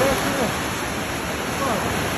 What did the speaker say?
back here. Come on.